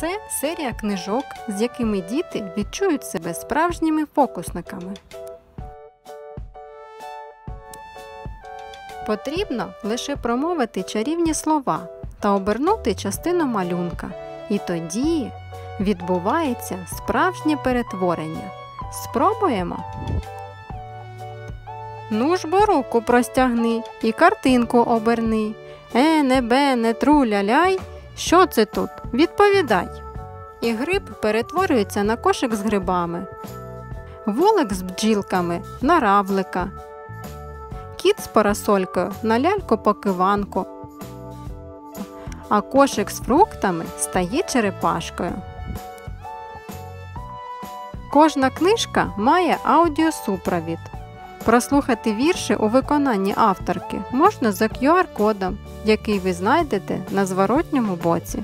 Це серія книжок, з якими діти відчують себе справжніми фокусниками. Потрібно лише промовити чарівні слова та обернути частину малюнка. І тоді відбувається справжнє перетворення. Спробуємо? Ну ж бо руку простягни і картинку оберни. Не бе, не тру, ляляй. Що це тут? Відповідай! І гриб перетворюється на кошик з грибами, вулик з бджілками на равлика, кіт з парасолькою на ляльку-покиванку, а кошик з фруктами стає черепашкою. Кожна книжка має аудіосупровід. Прослухати вірші у виконанні авторки можна за QR-кодом, який ви знайдете на зворотньому боці.